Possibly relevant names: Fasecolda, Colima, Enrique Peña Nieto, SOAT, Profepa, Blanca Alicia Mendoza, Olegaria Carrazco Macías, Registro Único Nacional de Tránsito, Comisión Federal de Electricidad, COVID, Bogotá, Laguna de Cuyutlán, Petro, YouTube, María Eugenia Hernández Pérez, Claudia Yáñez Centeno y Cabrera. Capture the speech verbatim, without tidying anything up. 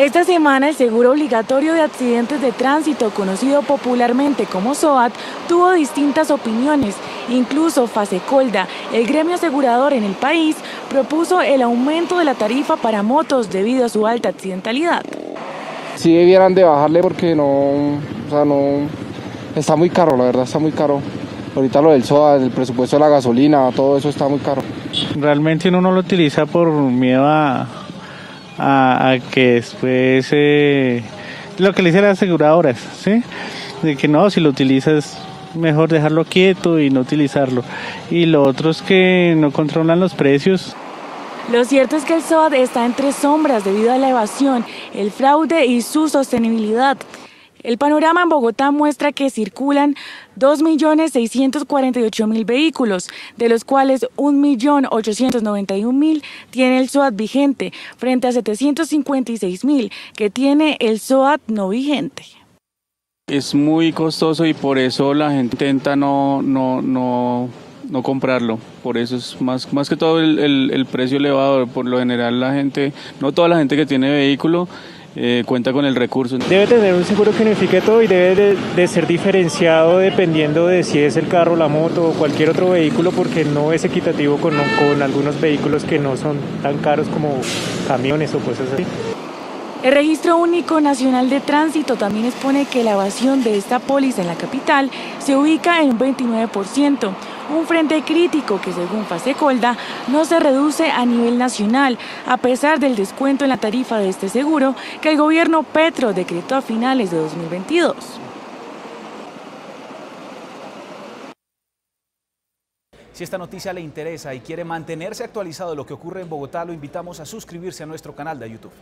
Esta semana el Seguro Obligatorio de Accidentes de Tránsito, conocido popularmente como SOAT, tuvo distintas opiniones. Incluso Fasecolda, el gremio asegurador en el país, propuso el aumento de la tarifa para motos debido a su alta accidentalidad. Sí debieran de bajarle porque no, o sea, no, está muy caro, la verdad, está muy caro. Ahorita lo del SOAT, el presupuesto de la gasolina, todo eso está muy caro. Realmente uno no lo utiliza por miedo a, a, a que después, eh, lo que le dicen las aseguradoras, ¿sí? De que no, si lo utilizas mejor dejarlo quieto y no utilizarlo. Y lo otro es que no controlan los precios. Lo cierto es que el SOAT está entre sombras debido a la evasión, el fraude y su sostenibilidad. El panorama en Bogotá muestra que circulan dos millones seiscientos cuarenta y ocho mil vehículos, de los cuales un millón ochocientos noventa y un mil tiene el SOAT vigente, frente a setecientos cincuenta y seis mil que tiene el SOAT no vigente. Es muy costoso y por eso la gente intenta no, no, no, no comprarlo. Por eso es más, más que todo el, el, el precio elevado. Por lo general la gente, no toda la gente que tiene vehículo, Eh, cuenta con el recurso. Debe tener un seguro que unifique todo y debe de, de ser diferenciado dependiendo de si es el carro, la moto o cualquier otro vehículo, porque no es equitativo con, con algunos vehículos que no son tan caros como camiones o cosas así. El Registro Único Nacional de Tránsito también expone que la evasión de esta póliza en la capital se ubica en un veintinueve por ciento, un frente crítico que, según Fasecolda, no se reduce a nivel nacional, a pesar del descuento en la tarifa de este seguro que el gobierno Petro decretó a finales de dos mil veintidós. Si esta noticia le interesa y quiere mantenerse actualizado de lo que ocurre en Bogotá, lo invitamos a suscribirse a nuestro canal de YouTube.